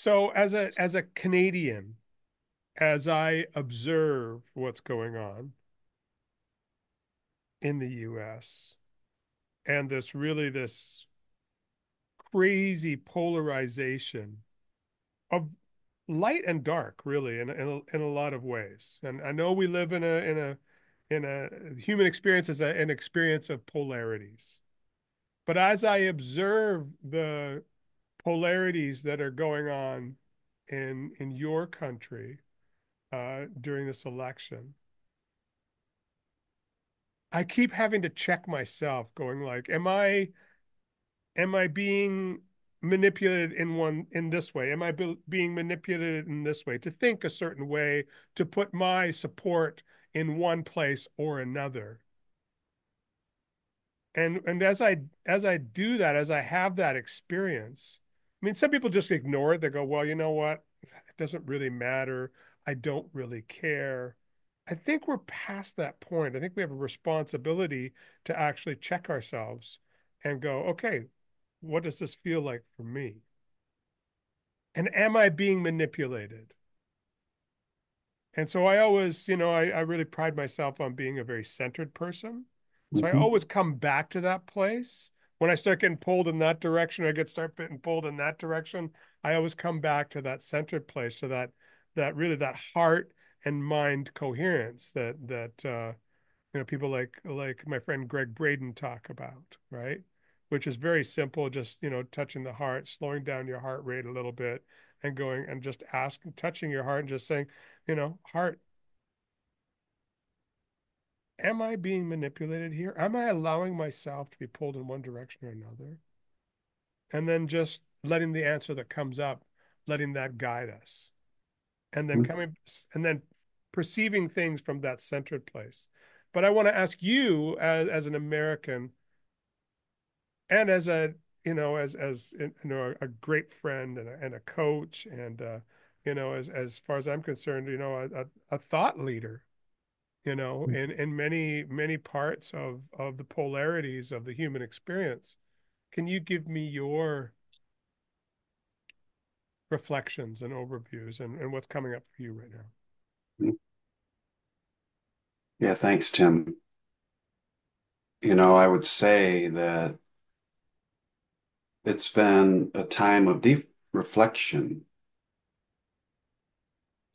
So as a Canadian, as I observe what's going on in the U.S. and this crazy polarization of light and dark, really, in a lot of ways. And I know we live in a human experience is an experience of polarities. But as I observe the polarities that are going on in your country during this election, I keep having to check myself, going like, am I being manipulated in this way? Am I being manipulated in this way to think a certain way, to put my support in one place or another? And as I do that, as I have that experience, I mean, some people just ignore it. They go, well, you know what? It doesn't really matter. I don't really care. I think we're past that point. I think we have a responsibility to actually check ourselves and go, okay, what does this feel like for me? And am I being manipulated? And so I always, you know, I really pride myself on being a very centered person. So I always come back to that place. When I start getting pulled in that direction, or I start getting pulled in that direction, I always come back to that centered place, so that really that heart and mind coherence that you know, people like my friend Gregg Braden talk about, right? Which is very simple, just, you know, touching the heart, slowing down your heart rate a little bit, and going and just asking, touching your heart and just saying, you know, heart, am I being manipulated here? Am I allowing myself to be pulled in one direction or another? And then just letting the answer that comes up, letting that guide us. And then coming and perceiving things from that centered place. But I want to ask you, as an American, and as a great friend and a coach, and you know, as far as I'm concerned, you know, a thought leader, you know, in many parts of the polarities of the human experience. Can you give me your reflections and overviews and what's coming up for you right now? Yeah, thanks, Tim. You know, I would say that it's been a time of deep reflection,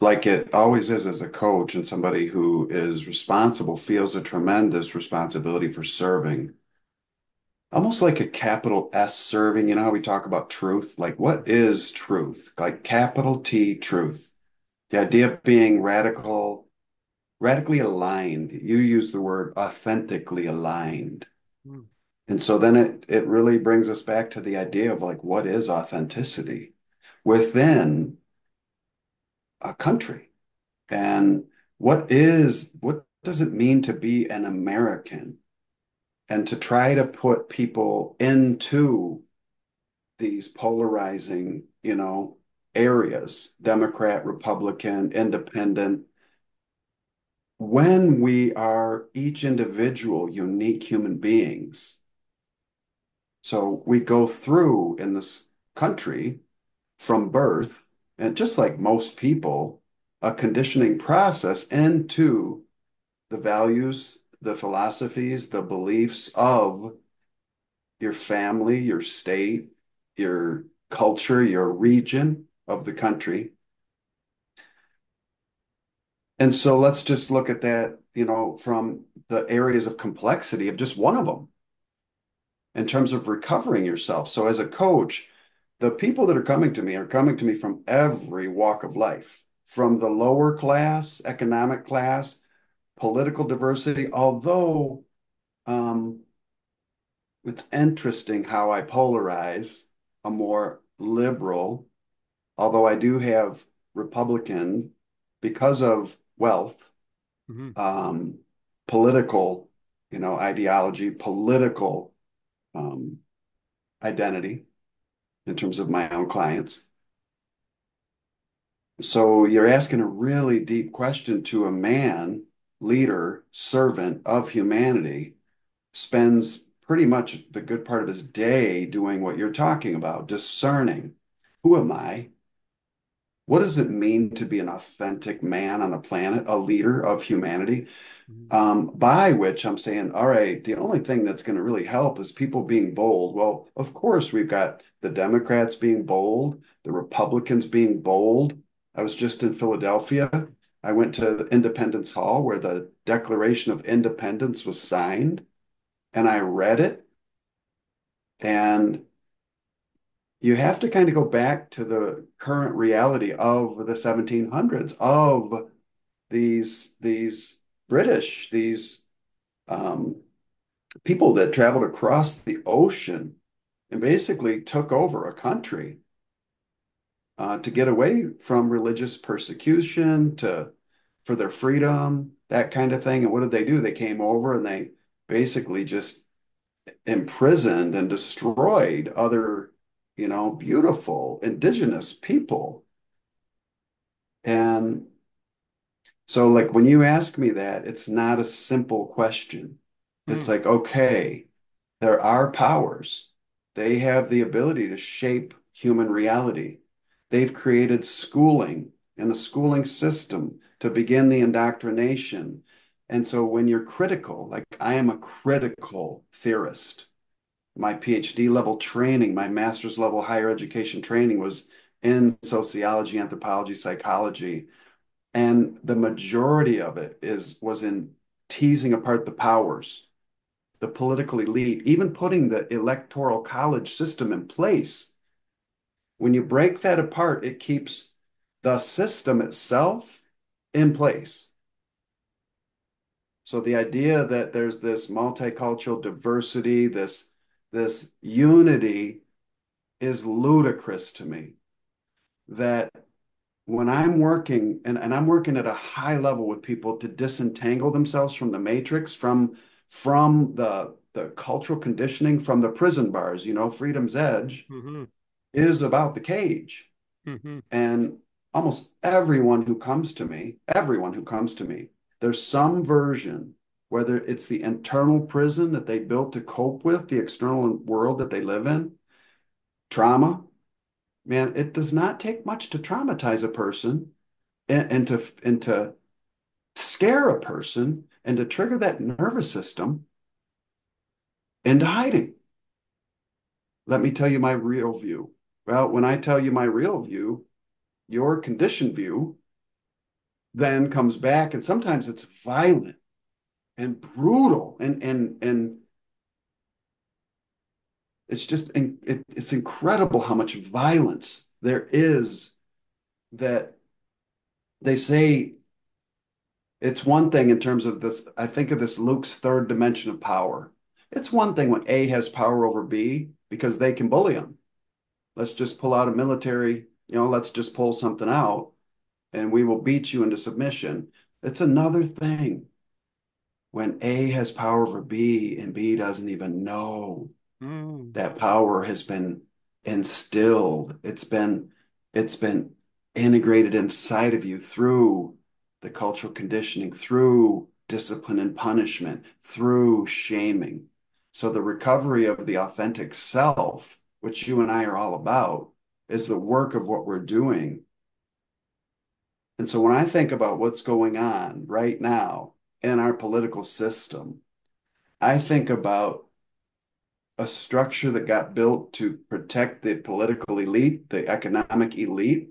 like it always is as a coach, and somebody who is responsible feels a tremendous responsibility for serving, almost like a capital S serving. You know how we talk about truth? Like, what is truth? Like capital T truth. The idea of being radically aligned. You use the word authentically aligned. Mm. And so then it really brings us back to the idea of like, what is authenticity within a country? And what does it mean to be an American? And to try to put people into these polarizing, you know, areas, Democrat, Republican, independent, when we are each individual unique human beings. So we go through in this country from birth, and just like most people, a conditioning process into the values, the philosophies, the beliefs of your family, your state, your culture, your region of the country. And so let's just look at that, you know, from the areas of complexity of just one of them in terms of recovering yourself. So as a coach, the people that are coming to me from every walk of life, from the lower class, economic class, political diversity, although it's interesting how I polarize a more liberal, although I do have Republican because of wealth, political, you know, ideology, political identity in terms of my own clients. So you're asking a really deep question to a man, leader, servant of humanity, spends pretty much the good part of his day doing what you're talking about, discerning, who am I? What does it mean to be an authentic man on the planet, a leader of humanity? By which I'm saying, all right, the only thing that's going to really help is people being bold. Well, of course, we've got the Democrats being bold, the Republicans being bold. I was just in Philadelphia. I went to Independence Hall where the Declaration of Independence was signed, and I read it. And you have to kind of go back to the current reality of the 1700s, of these British, these people that traveled across the ocean and basically took over a country to get away from religious persecution, for their freedom, that kind of thing. And what did they do? They came over and they basically just imprisoned and destroyed other, you know, beautiful indigenous people. And so, like, when you ask me that, it's not a simple question. It's like, okay, there are powers. They have the ability to shape human reality. They've created schooling and a schooling system to begin the indoctrination. And so when you're critical, like I am a critical theorist, my PhD level training, my master's level higher education training was in sociology, anthropology, psychology. And the majority of it was in teasing apart the powers, the political elite, even putting the electoral college system in place. When you break that apart, it keeps the system itself in place. So the idea that there's this multicultural diversity, this unity is ludicrous to me. That when I'm working, and I'm working at a high level with people to disentangle themselves from the matrix, from the cultural conditioning, from the prison bars, you know, Freedom's Edge is about the cage. And almost everyone who comes to me, there's some version, whether it's the internal prison that they built to cope with the external world that they live in, trauma. Man, it does not take much to traumatize a person and to scare a person and to trigger that nervous system into hiding. Let me tell you my real view. Well, when I tell you my real view, your conditioned view then comes back, and sometimes it's violent and brutal and it's just, it's incredible how much violence there is. That they say it's one thing in terms of this, I think of this Luke's third dimension of power. It's one thing when A has power over B because they can bully him. Let's just pull out a military, you know, let's just pull something out and we will beat you into submission. It's another thing when A has power over B and B doesn't even know. That power has been instilled. It's been integrated inside of you through the cultural conditioning, through discipline and punishment, through shaming. So the recovery of the authentic self, which you and I are all about, is the work of what we're doing. And so when I think about what's going on right now in our political system, I think about a structure that got built to protect the political elite, the economic elite,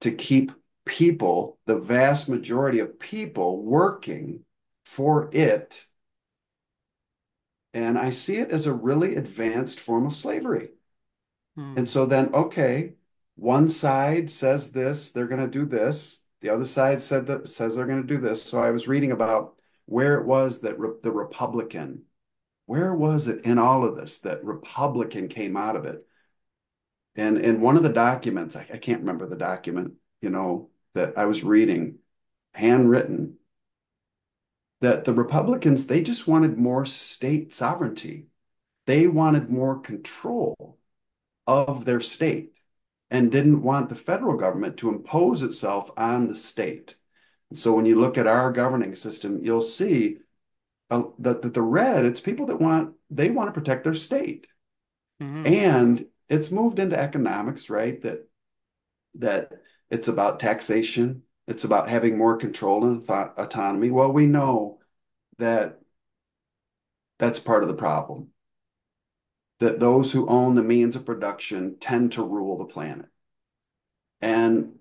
to keep people, the vast majority of people, working for it. And I see it as a really advanced form of slavery. And so then, okay, one side says this, they're going to do this. The other side says they're going to do this. So I was reading about where it was that the Republican, where was it in all of this that Republican came out of it? And in one of the documents, I can't remember the document, you know, that I was reading, handwritten, that the Republicans, they just wanted more state sovereignty. They wanted more control of their state and didn't want the federal government to impose itself on the state. And so when you look at our governing system, you'll see the red, it's people that want to protect their state. And it's moved into economics, right? That It's about taxation. It's about having more control and autonomy. Well, we know that that's part of the problem, that those who own the means of production tend to rule the planet. And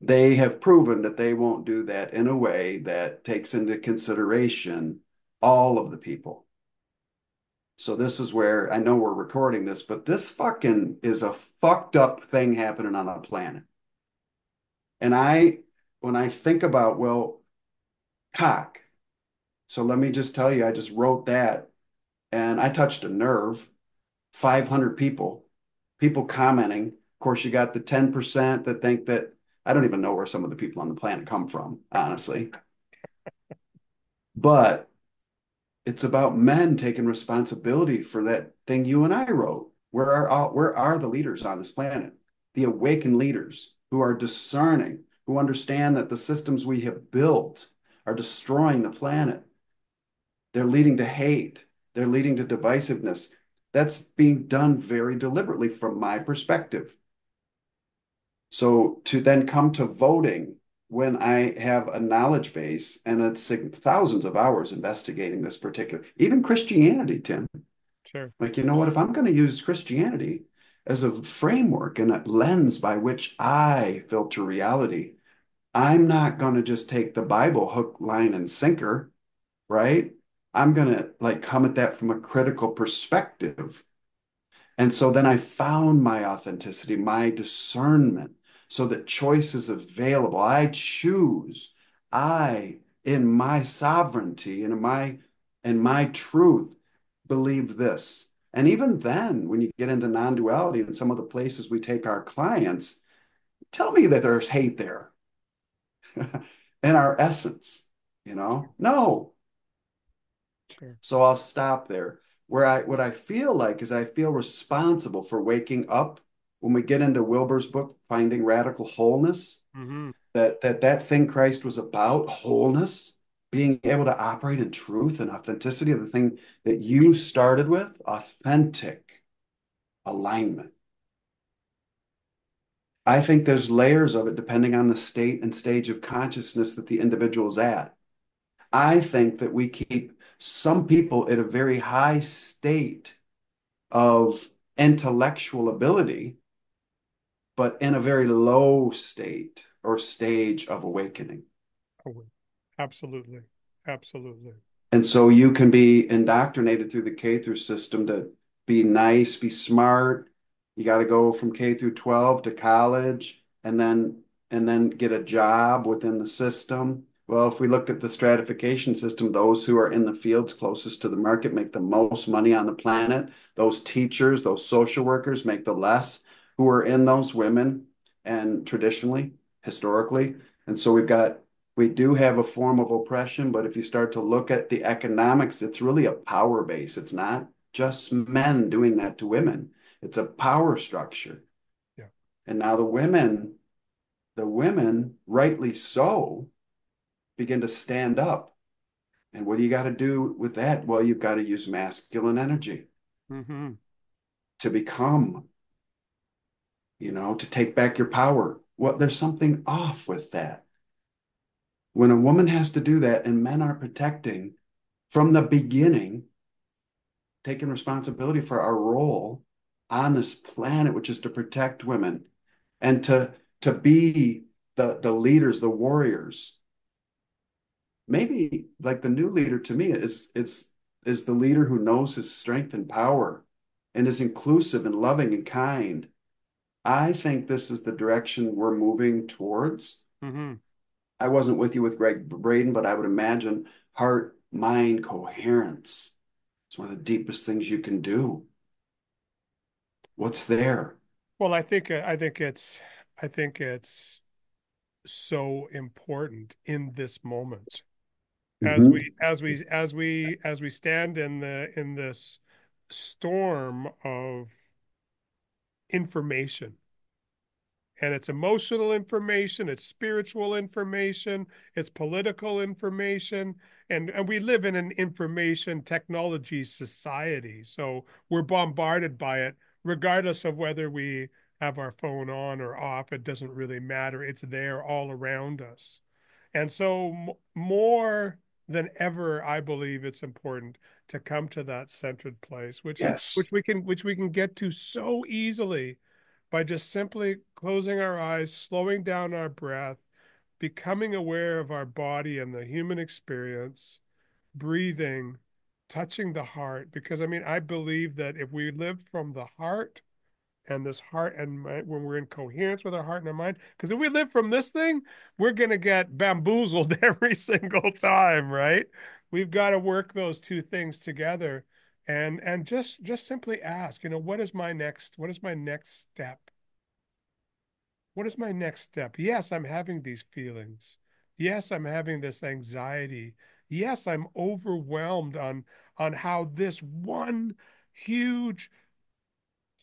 they have proven that they won't do that in a way that takes into consideration all of the people. So this is where, I know we're recording this, but this fucking is a fucked up thing happening on our planet. And when I think about, well, cock. So let me just tell you, I just wrote that and I touched a nerve. 500 people commenting. Of course, you got the 10% that think that, I don't even know where some of the people on the planet come from, honestly. But it's about men taking responsibility for that thing you and I wrote. Where are the leaders on this planet? The awakened leaders who are discerning, who understand that the systems we have built are destroying the planet. They're leading to hate. They're leading to divisiveness. That's being done very deliberately from my perspective. So to then come to voting when I have a knowledge base and it's thousands of hours investigating this particular, even Christianity, Tim. Sure. Like, you know what, if I'm going to use Christianity as a framework and a lens by which I filter reality, I'm not going to just take the Bible hook, line, and sinker, right? I'm going to like come at that from a critical perspective. And so then I found my authenticity, my discernment, so that choice is available. I choose, in my sovereignty and in my truth, believe this. And even then, when you get into non-duality and some of the places we take our clients, tell me that there's hate there in our essence, you know? No. Sure. So I'll stop there. What I feel like is I feel responsible for waking up. When we get into Wilbur's book, Finding Radical Wholeness, mm-hmm. that thing Christ was about, wholeness, being able to operate in truth and authenticity of the thing that you started with, authentic alignment. I think there's layers of it depending on the state and stage of consciousness that the individual's at. I think that we keep some people at a very high state of intellectual ability, but in a very low state or stage of awakening. Absolutely. Absolutely. And so you can be indoctrinated through the K-through system to be nice, be smart. You got to go from K-12 to college and then get a job within the system. Well, if we looked at the stratification system, those who are in the fields closest to the market make the most money on the planet. Those teachers, those social workers make the less, who are in those women and traditionally, historically. And so we do have a form of oppression, but if you start to look at the economics, it's really a power base. It's not just men doing that to women. It's a power structure. Yeah. And now the women, rightly so, begin to stand up. And what do you got to do with that? Well, you've got to use masculine energy mm-hmm. to become, you know, to take back your power. Well, there's something off with that. When a woman has to do that and men are protecting from the beginning, taking responsibility for our role on this planet, which is to protect women and to be the leaders, the warriors. Maybe like the new leader to me is the leader who knows his strength and power and is inclusive and loving and kind. I think this is the direction we're moving towards. Mm-hmm. I wasn't with you with Gregg Braden, but I would imagine heart-mind coherence. It's one of the deepest things you can do. What's there? Well, I think it's so important in this moment mm-hmm. as we stand in this storm of information. And it's emotional information, it's spiritual information, it's political information, and we live in an information technology society. So we're bombarded by it, regardless of whether we have our phone on or off. It doesn't really matter. It's there all around us. And so more than ever, I believe it's important to come to that centered place, which, yes, which we can get to so easily by just simply closing our eyes, slowing down our breath, becoming aware of our body and the human experience, breathing, touching the heart. Because, I mean, I believe that if we live from the heart and this heart and mind, when we're in coherence with our heart and our mind, because if we live from this thing, we're going to get bamboozled every single time, right? We've got to work those two things together. And just simply ask, you know, what is my next step? What is my next step? Yes, I'm having these feelings. Yes, I'm having this anxiety. Yes, I'm overwhelmed on how this one huge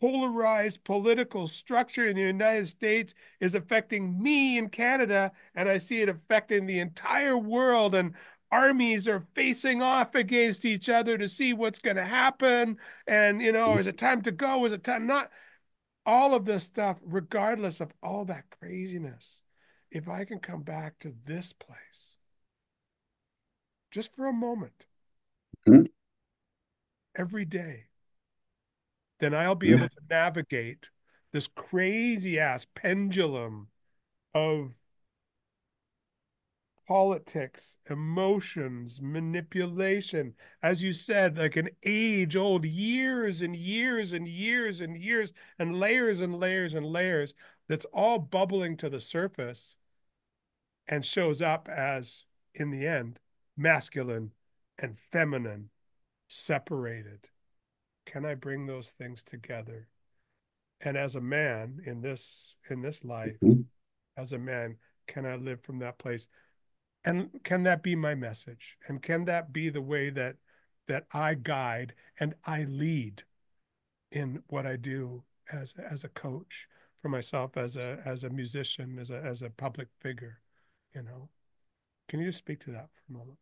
polarized political structure in the United States is affecting me in Canada, and I see it affecting the entire world, and armies are facing off against each other to see what's going to happen. And, you know, is it time to go? Is it time not? All of this stuff, regardless of all that craziness, if I can come back to this place, just for a moment, every day, then I'll be able to navigate this crazy-ass pendulum of politics, emotions, manipulation, as you said, like an age-old, years and years and years and years and layers and layers and layers, that's all bubbling to the surface and shows up as, in the end, masculine and feminine, separated. Can I bring those things together? And as a man in this life, as a man, can I live from that place? And can that be my message? And can that be the way that I guide and I lead in what I do as a coach for myself, as a musician, as a public figure? You know, can you just speak to that for a moment?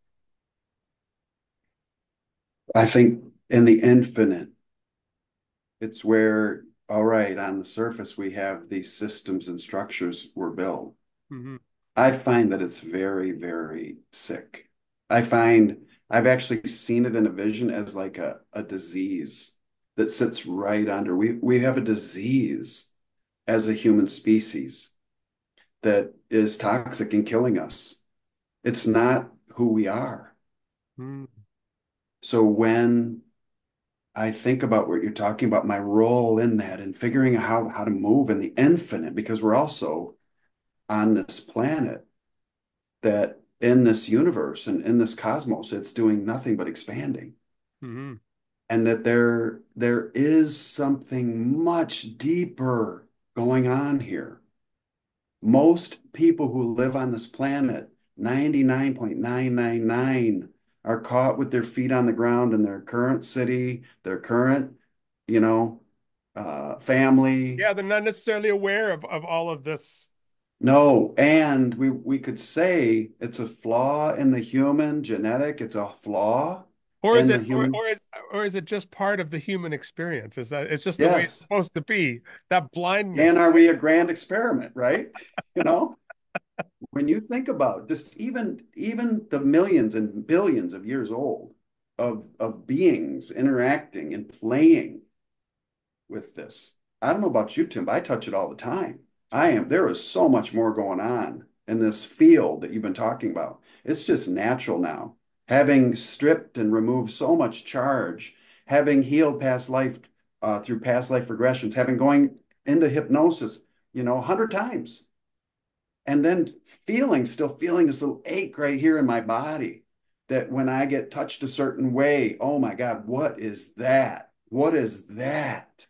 I think in the infinite, it's where, all right, on the surface, we have these systems and structures were built. Mm-hmm. I find that it's very, very sick. I find I've actually seen it in a vision as like a disease that sits right under. We have a disease as a human species that is toxic and killing us. It's not who we are. Mm. So when I think about what you're talking about, my role in that and figuring out how to move in the infinite, because we're also on this planet that in this universe and in this cosmos, it's doing nothing but expanding. Mm-hmm. And that there is something much deeper going on here. Most people who live on this planet, 99.999, are caught with their feet on the ground in their current city, their current, you know, family. Yeah, they're not necessarily aware of all of this. No, and we could say it's a flaw in the human genetic. It's a flaw, or is it just part of the human experience? Is that it's just the way it's supposed to be? That blindness. And are we a grand experiment, right? You know, when you think about just even the millions and billions of years old of beings interacting and playing with this. I don't know about you, Tim, but I touch it all the time. There is so much more going on in this field that you've been talking about. It's just natural now. Having stripped and removed so much charge, having healed past life through past life regressions, having going into hypnosis, you know, 100 times. And then still feeling this little ache right here in my body that when I get touched a certain way, oh my God, what is that? What is that?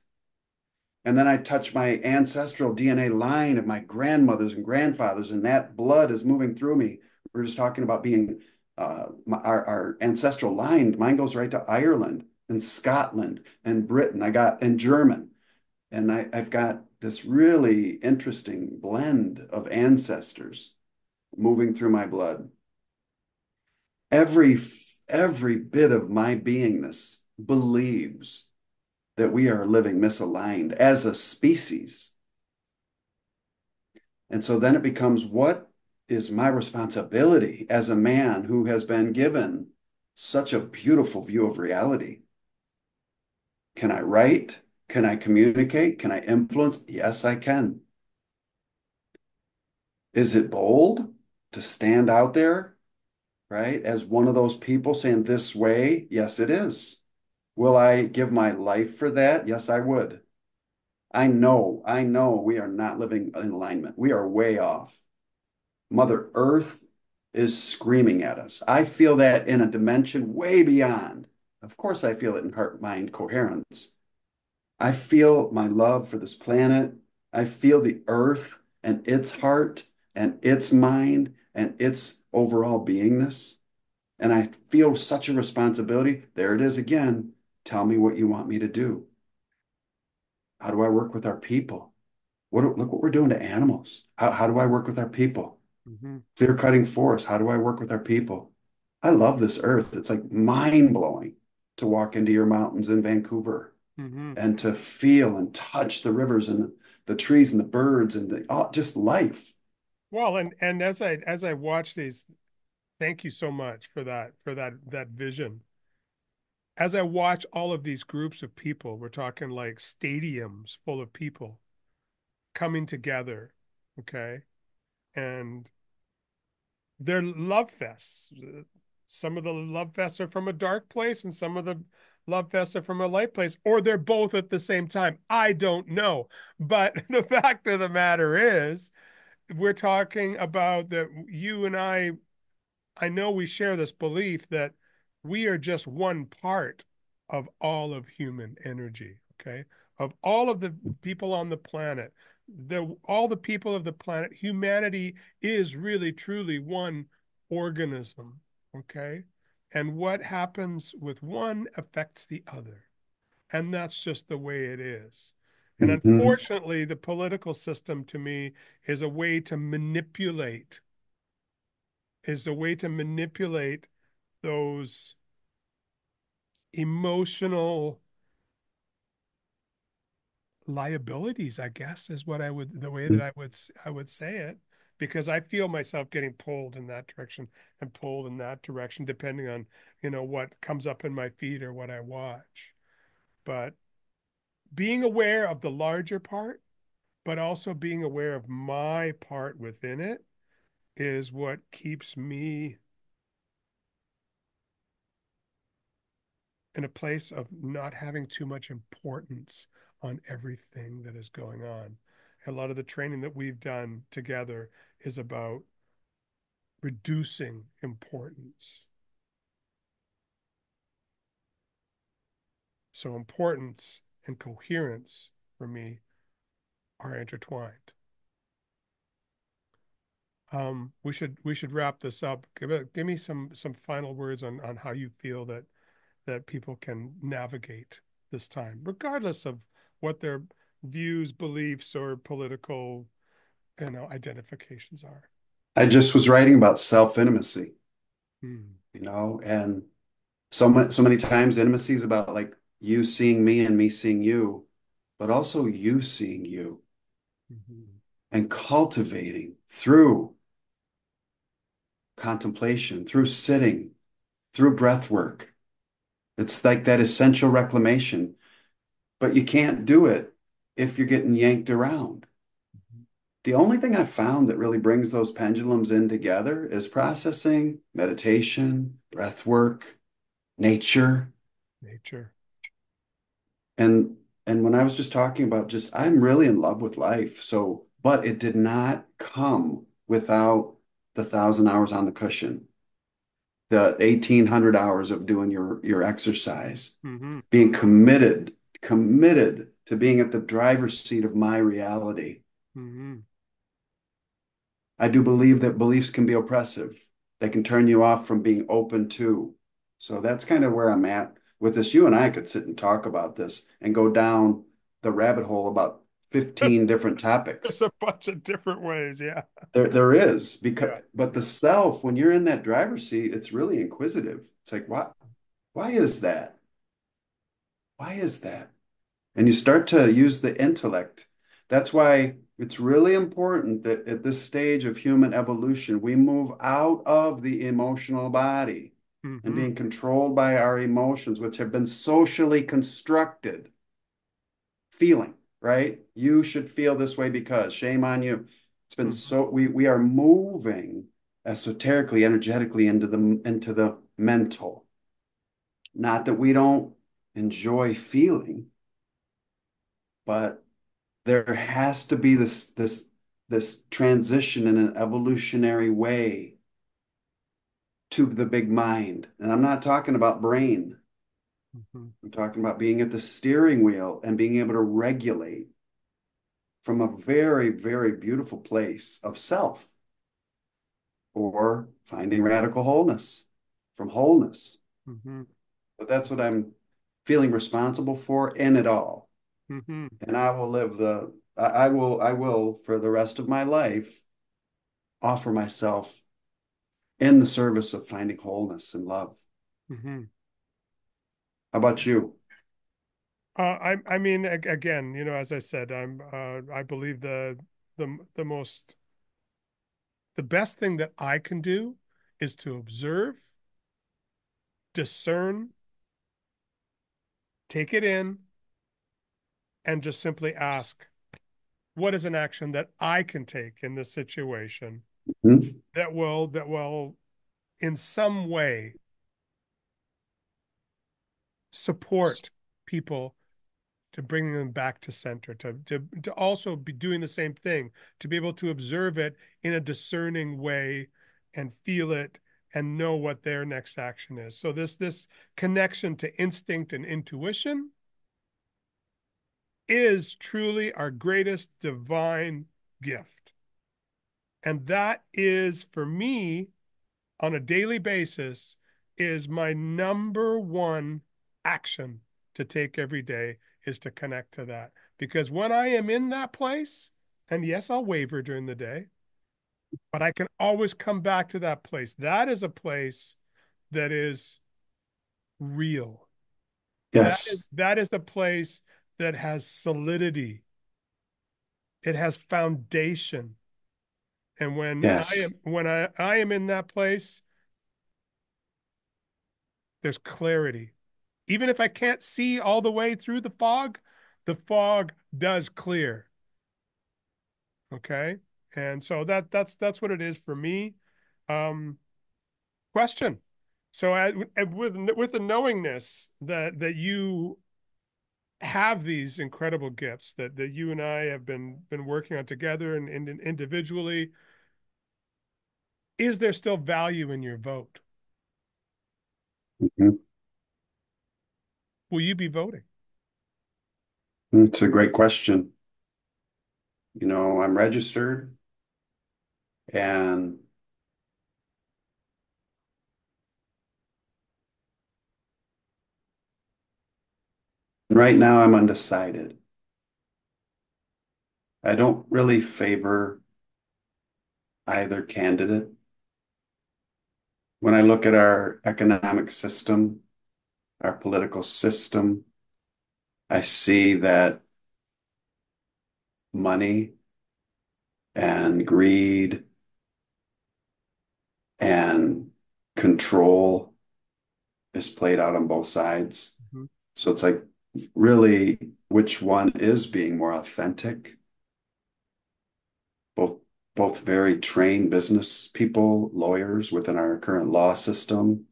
And then I touch my ancestral DNA line of my grandmothers and grandfathers, and that blood is moving through me. We're just talking about being our ancestral line. Mine goes right to Ireland and Scotland and Britain. And German. And I've got this really interesting blend of ancestors moving through my blood. Every bit of my beingness believes that we are living misaligned as a species. And so then it becomes, what is my responsibility as a man who has been given such a beautiful view of reality? Can I write? Can I communicate? Can I influence? Yes, I can. Is it bold to stand out there, right, as one of those people saying this way? Yes, it is. Will I give my life for that? Yes, I would. I know we are not living in alignment. We are way off. Mother Earth is screaming at us. I feel that in a dimension way beyond. Of course, I feel it in heart-mind coherence. I feel my love for this planet. I feel the Earth and its heart and its mind and its overall beingness. And I feel such a responsibility. There it is again. Tell me what you want me to do. How do I work with our people? Look what we're doing to animals. How do I work with our people? Mm-hmm. Clear-cutting forests. How do I work with our people? I love this Earth. It's like mind-blowing to walk into your mountains in Vancouver and to feel and touch the rivers and the trees and the birds and just life. Well, and as I watch these, thank you so much for that vision. As I watch all of these groups of people, we're talking like stadiums full of people coming together, okay? And they're love fests. Some of the love fests are from a dark place and some of the love fests are from a light place, or they're both at the same time. I don't know. But the fact of the matter is, we're talking about that you and I know we share this belief that we are just one part of all of human energy, okay? Of all of the people on the planet, all the people of the planet, humanity is really, truly one organism, okay? And what happens with one affects the other. And that's just the way it is. And unfortunately, the political system to me is a way to manipulate, those emotional liabilities, I guess, is what I would say it, because I feel myself getting pulled in that direction and pulled in that direction, depending on, you know, what comes up in my feed or what I watch. But being aware of the larger part, but also being aware of my part within it is what keeps me in a place of not having too much importance on everything that is going on. A lot of the training that we've done together is about reducing importance. So importance and coherence for me are intertwined. We should wrap this up. Give me some final words on how you feel that people can navigate this time, regardless of what their views, beliefs, or political, identifications are. I just was writing about self-intimacy, and so many times intimacy is about like you seeing me and me seeing you, but also you seeing you and cultivating through contemplation, through sitting, through breath work. It's like that essential reclamation, but you can't do it if you're getting yanked around. The only thing I've found that really brings those pendulums in together is processing, meditation, breath work, nature. And when I was just talking about I'm really in love with life. So, but it did not come without the 1,000 hours on the cushion. The 1,800 hours of doing your exercise, being committed to being at the driver's seat of my reality. I do believe that beliefs can be oppressive. They can turn you off from being open to. So that's kind of where I'm at with this. You and I could sit and talk about this and go down the rabbit hole about 15 different topics. There's a bunch of different ways, yeah. There is, because but the self, when you're in that driver's seat, it's really inquisitive. It's like, why is that? Why is that? And you start to use the intellect. That's why It's really important that at this stage of human evolution, we move out of the emotional body mm-hmm. and being controlled by our emotions, which have been socially constructed. Feeling, right? You should feel this way because shame on you. It's been mm-hmm. so we are moving esoterically, energetically into the mental. Not that we don't enjoy feeling, but there has to be this transition in an evolutionary way to the big mind. And I'm not talking about brain. Mm-hmm. I'm talking about being at the steering wheel and being able to regulate from a very, very beautiful place of self, or finding radical wholeness from wholeness. Mm-hmm. But that's what I'm feeling responsible for in it all. Mm-hmm. And I will live I will for the rest of my life offer myself in the service of finding wholeness and love. Mm-hmm. How about you? I mean, again, you know, as I said, I believe the best thing that I can do is to observe, discern, take it in, and just simply ask, what is an action that I can take in this situation mm-hmm. that will in some way support people to bring them back to center, to also be doing the same thing, to be able to observe it in a discerning way and feel it and know what their next action is. So this connection to instinct and intuition is truly our greatest divine gift. And that is, for me, on a daily basis, is my number one action to take every day, is to connect to that. Because when I am in that place, and yes, I'll waver during the day, but I can always come back to that place. That is a place that is real. Yes. That is a place that has solidity. It has foundation. And when yes. I am in that place, there's clarity. Even if I can't see all the way through the fog does clear. Okay? And so that's what it is for me. Question. So with the knowingness that you have these incredible gifts that you and I have been working on together and individually, is there still value in your vote? Mm-hmm. Will you be voting? It's a great question. You know, I'm registered, and right now I'm undecided. I don't really favor either candidate. When I look at our economic system, our political system, I see that money and greed and control is played out on both sides. Mm-hmm. So it's like, really, which one is being more authentic? Both very trained business people, lawyers within our current law system.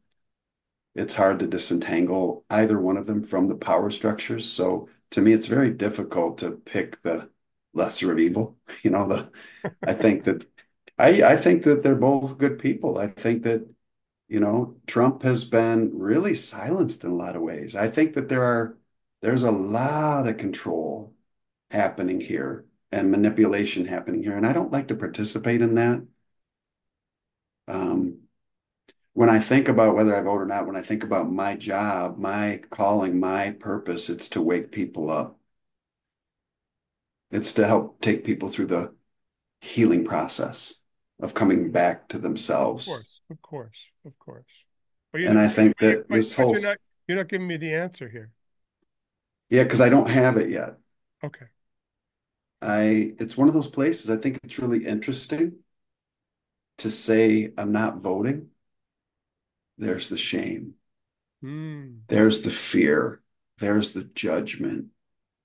It's hard to disentangle either one of them from the power structures. So to me, it's very difficult to pick the lesser of evil. You know, I think that they're both good people. I think that, you know, Trump has been really silenced in a lot of ways. I think that there's a lot of control happening here and manipulation happening here. And I don't like to participate in that. When I think about whether I vote or not, when I think about my job, my calling, my purpose, it's to wake people up. It's to help take people through the healing process of coming back to themselves. Of course. And I think that this whole... You're not giving me the answer here. Yeah, because I don't have it yet. Okay. It's one of those places. I think it's really interesting to say I'm not voting. There's the shame. There's the fear. There's the judgment.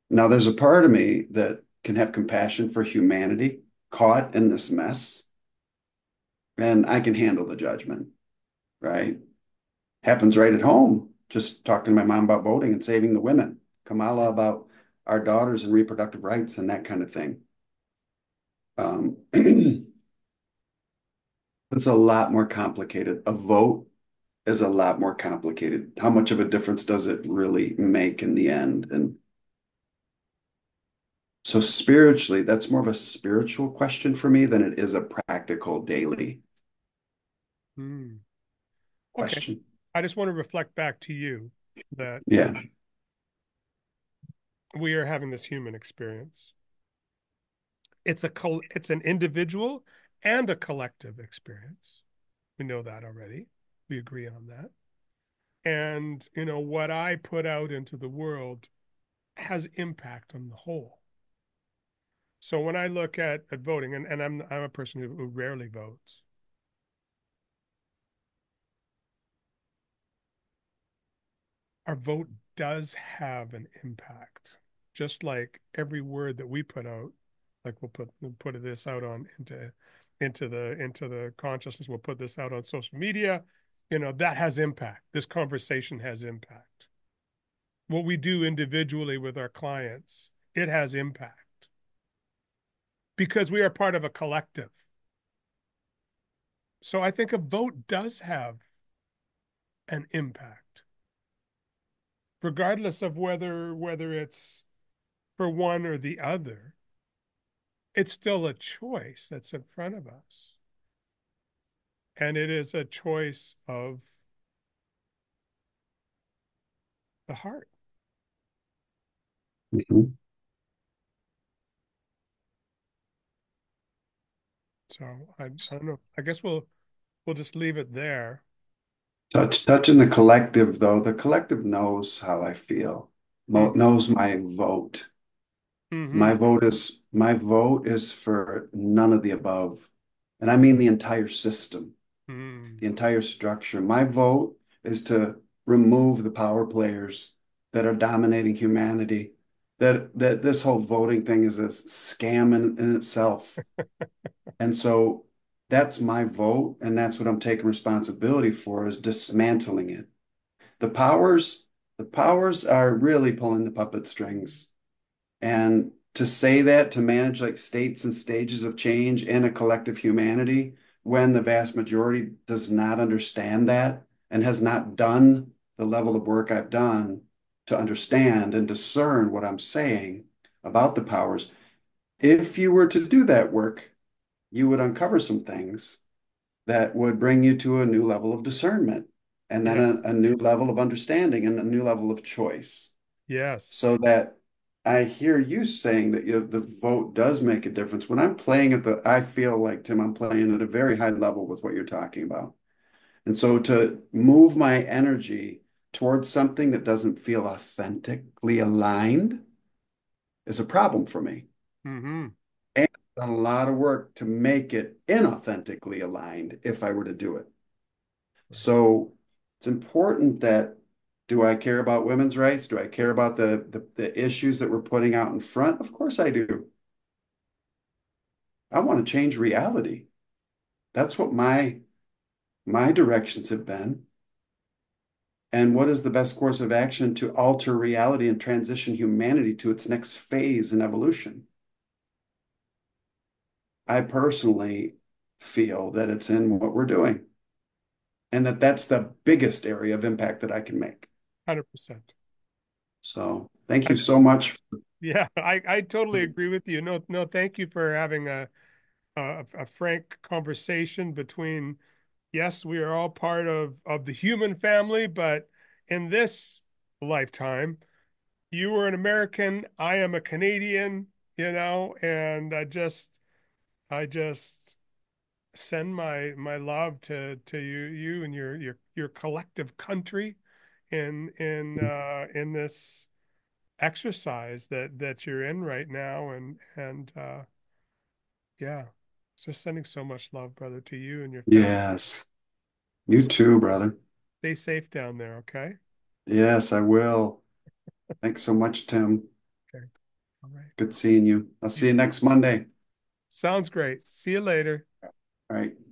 Now, there's a part of me that can have compassion for humanity caught in this mess. And I can handle the judgment, right? Happens right at home. Just talking to my mom about voting and saving the women. Kamala about our daughters and reproductive rights and that kind of thing. It's a lot more complicated. A vote is a lot more complicated. How much of a difference does it really make in the end? And so spiritually, that's more of a spiritual question for me than it is a practical daily question. Okay. I just want to reflect back to you that we are having this human experience. It's an individual and a collective experience. We know that already. We agree on that. And, you know, what I put out into the world has impact on the whole. So when I look at voting, and I'm a person who rarely votes. Our vote does have an impact, just like every word that we put out, like we'll put this out on into the consciousness. We'll put this out on social media. You know, that has impact. This conversation has impact. What we do individually with our clients, it has impact because we are part of a collective. So I think a vote does have an impact. Regardless of whether it's for one or the other, it's still a choice that's in front of us. And it is a choice of the heart. Mm-hmm. So I don't know. I guess we'll just leave it there. Touching the collective, though. The collective knows how I feel, knows my vote. Mm-hmm. My vote is for none of the above. And I mean the entire system, the entire structure. My vote is to remove the power players that are dominating humanity, that this whole voting thing is a scam in itself. And so that's my vote, and that's what I'm taking responsibility for, is dismantling it. The powers are really pulling the puppet strings. And to say that, to manage like states and stages of change in a collective humanity, when the vast majority does not understand that and has not done the level of work I've done to understand and discern what I'm saying about the powers. If you were to do that work, you would uncover some things that would bring you to a new level of discernment, and then a new level of understanding, and a new level of choice. Yes. So that I hear you saying that the vote does make a difference. When I'm playing I feel like, Tim, I'm playing at a very high level with what you're talking about. And so to move my energy towards something that doesn't feel authentically aligned is a problem for me. Mm-hmm. A lot of work to make it inauthentically aligned if I were to do it. So it's important that, do I care about women's rights? Do I care about the issues that we're putting out in front? Of course I do. I want to change reality. That's what my directions have been. And what is the best course of action to alter reality and transition humanity to its next phase in evolution? I personally feel that it's in what we're doing, and that's the biggest area of impact that I can make. 100%. So thank you so much. Yeah, I totally agree with you. No, thank you for having a frank conversation between, yes, we are all part of the human family, but in this lifetime, you were an American, I am a Canadian, you know, and I just send my love to you and your collective country in this exercise that you're in right now. And yeah, just sending so much love, brother, to you and your family. Yes. You too, brother. Stay safe down there, okay? Yes, I will. Thanks so much, Tim. Okay. All right. Good seeing you. I'll see you next Monday. Sounds great. See you later. All right.